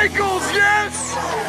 Michaels, yes!